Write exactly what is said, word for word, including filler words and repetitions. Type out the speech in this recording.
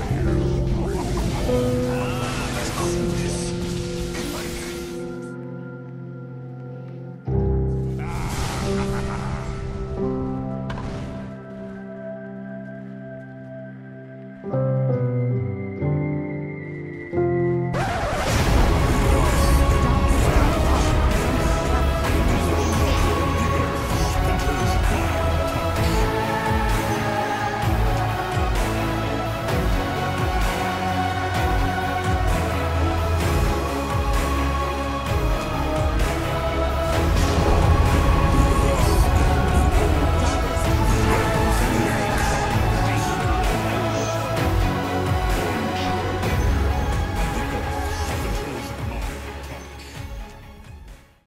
you.